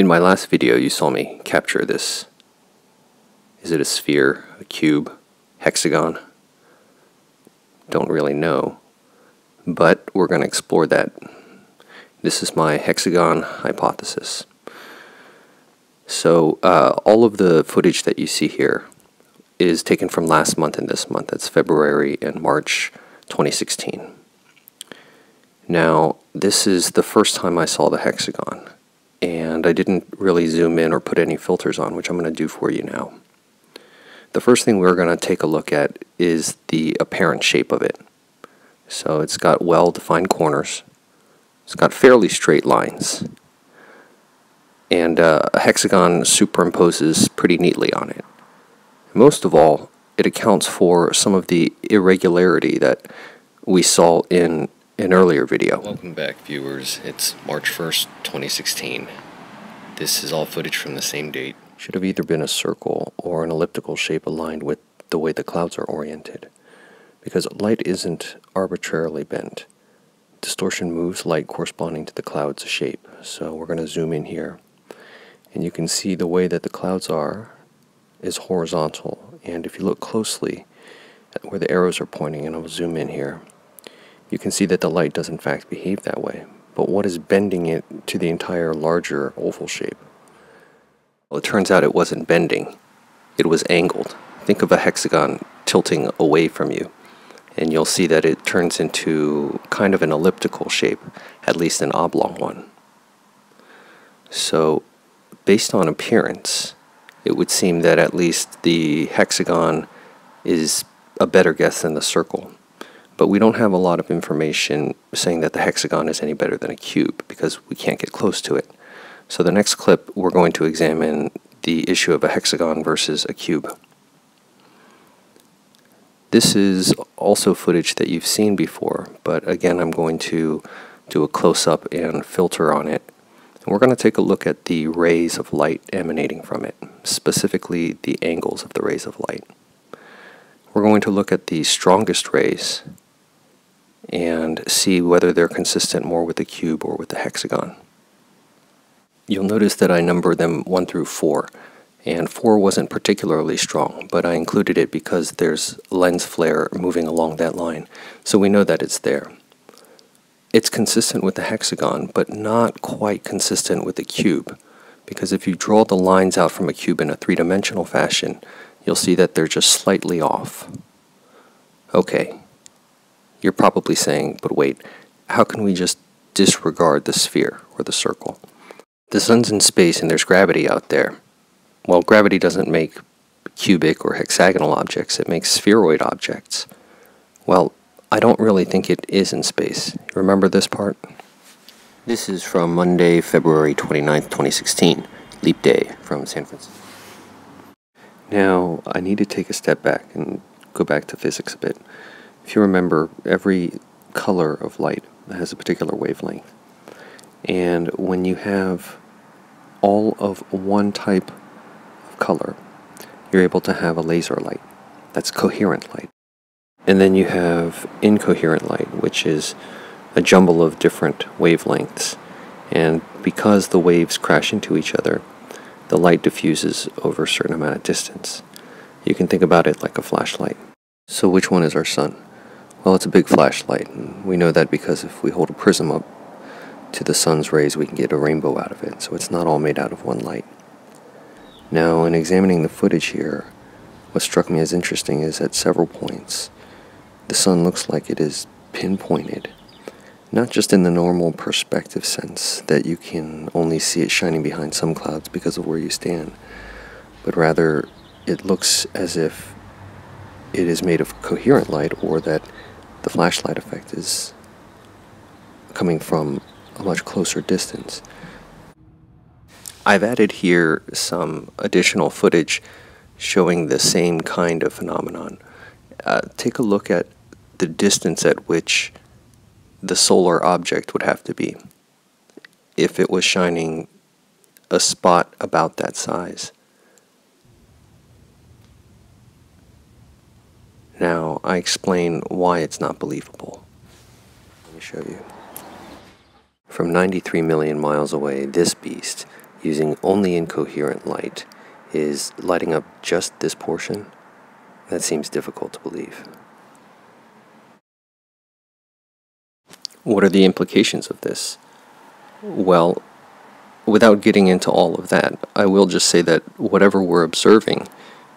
In my last video you saw me capture this. Is it a sphere, a cube, hexagon? Don't really know, but we're going to explore that. This is my hexagon hypothesis. So all of the footage that you see here is taken from last month and this month. That's February and March 2016. Now this is the first time I saw the hexagon, and I didn't really zoom in or put any filters on, which I'm going to do for you now. The first thing we're going to take a look at is the apparent shape of it. So it's got well-defined corners, it's got fairly straight lines, and a hexagon superimposes pretty neatly on it. Most of all, it accounts for some of the irregularity that we saw in an earlier video. Welcome back, viewers. It's March 1st, 2016. This is all footage from the same date. Should have either been a circle or an elliptical shape aligned with the way the clouds are oriented, because light isn't arbitrarily bent. Distortion moves light corresponding to the cloud's shape. So we're going to zoom in here, and you can see the way that the clouds are is horizontal, and if you look closely at where the arrows are pointing, and I'll zoom in here, you can see that the light does in fact behave that way. But what is bending it to the entire larger oval shape? Well, it turns out it wasn't bending, it was angled. Think of a hexagon tilting away from you, and you'll see that it turns into kind of an elliptical shape, at least an oblong one. So based on appearance, it would seem that at least the hexagon is a better guess than the circle. But we don't have a lot of information saying that the hexagon is any better than a cube, because we can't get close to it. So the next clip, we're going to examine the issue of a hexagon versus a cube. This is also footage that you've seen before, but again I'm going to do a close-up and filter on it. And we're going to take a look at the rays of light emanating from it, specifically the angles of the rays of light. We're going to look at the strongest rays and see whether they're consistent more with the cube or with the hexagon. You'll notice that I number them 1 through 4, and 4 wasn't particularly strong, but I included it because there's lens flare moving along that line, so we know that it's there. It's consistent with the hexagon, but not quite consistent with the cube, because if you draw the lines out from a cube in a three-dimensional fashion, you'll see that they're just slightly off. Okay, you're probably saying, but wait, how can we just disregard the sphere or the circle? The sun's in space and there's gravity out there. Well, gravity doesn't make cubic or hexagonal objects, it makes spheroid objects. Well, I don't really think it is in space. Remember this part? This is from Monday, February 29th, 2016, Leap Day from San Francisco. Now, I need to take a step back and go back to physics a bit. If you remember, every color of light has a particular wavelength. And when you have all of one type of color, you're able to have a laser light. That's coherent light. And then you have incoherent light, which is a jumble of different wavelengths. And because the waves crash into each other, the light diffuses over a certain amount of distance. You can think about it like a flashlight. So which one is our sun? Well, it's a big flashlight. We know that because if we hold a prism up to the sun's rays, we can get a rainbow out of it, so it's not all made out of one light. Now, in examining the footage here, what struck me as interesting is at several points, the sun looks like it is pinpointed, not just in the normal perspective sense that you can only see it shining behind some clouds because of where you stand, but rather it looks as if it is made of coherent light, or that the flashlight effect is coming from a much closer distance. I've added here some additional footage showing the same kind of phenomenon. Take a look at the distance at which the solar object would have to be if it was shining a spot about that size. Now, I explain why it's not believable. Let me show you. From 93 million miles away, this beast using only incoherent light is lighting up just this portion? That seems difficult to believe. What are the implications of this? Well, without getting into all of that, I will just say that whatever we're observing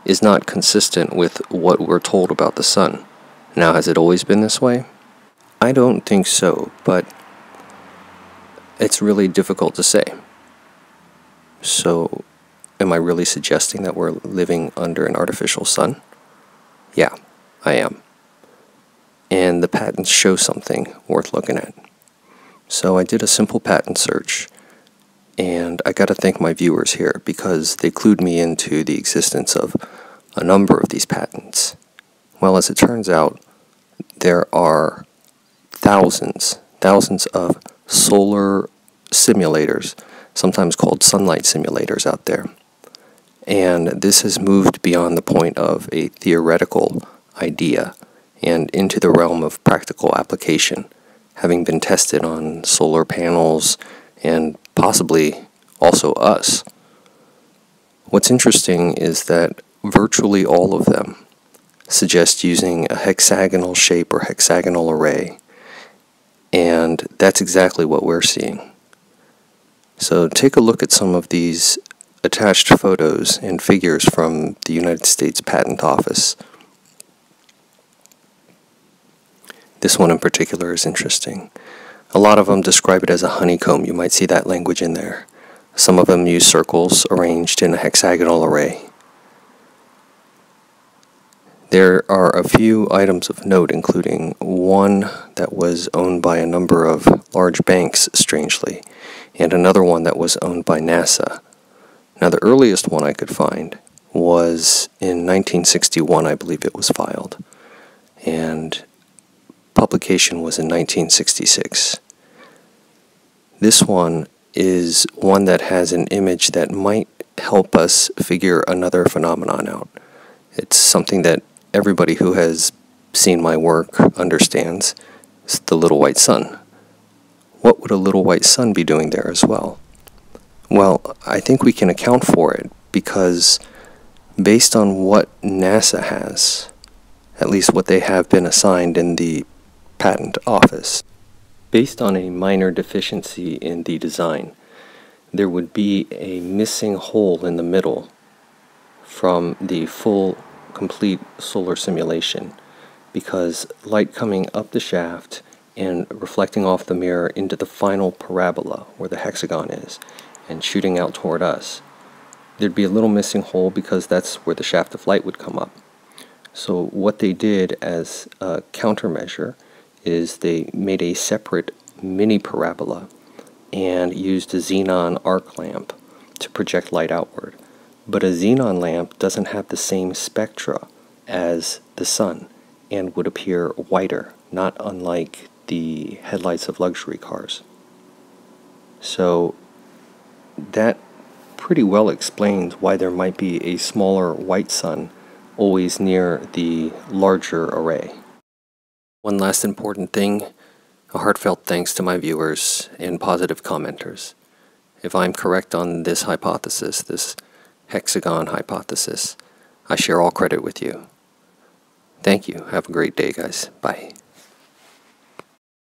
is not consistent with what we're told about the sun. Now, has it always been this way? I don't think so, but it's really difficult to say. So, am I really suggesting that we're living under an artificial sun? Yeah, I am. And the patents show something worth looking at. So I did a simple patent search, and I gotta thank my viewers here because they clued me into the existence of a number of these patents. Well, as it turns out, there are thousands of solar simulators, sometimes called sunlight simulators, out there. And this has moved beyond the point of a theoretical idea and into the realm of practical application, having been tested on solar panels and possibly also us. What's interesting is that virtually all of them suggest using a hexagonal shape or hexagonal array, and that's exactly what we're seeing. So take a look at some of these attached photos and figures from the United States Patent Office. This one in particular is interesting. A lot of them describe it as a honeycomb. You might see that language in there. Some of them use circles arranged in a hexagonal array. There are a few items of note, including one that was owned by a number of large banks, strangely, and another one that was owned by NASA. Now, the earliest one I could find was in 1961, I believe it was filed, and publication was in 1966. This one is one that has an image that might help us figure another phenomenon out. It's something that everybody who has seen my work understands. It's the little white sun. What would a little white sun be doing there as well? Well, I think we can account for it because based on what NASA has, at least what they have been assigned in the patent office, based on a minor deficiency in the design, there would be a missing hole in the middle from the full, complete solar simulation because light coming up the shaft and reflecting off the mirror into the final parabola where the hexagon is and shooting out toward us. There'd be a little missing hole because that's where the shaft of light would come up. So what they did as a countermeasure is they made a separate mini parabola and used a xenon arc lamp to project light outward. But a xenon lamp doesn't have the same spectra as the sun and would appear whiter, not unlike the headlights of luxury cars. So that pretty well explains why there might be a smaller white sun always near the larger array. One last important thing, a heartfelt thanks to my viewers and positive commenters. If I'm correct on this hypothesis, this hexagon hypothesis, I share all credit with you. Thank you. Have a great day, guys. Bye.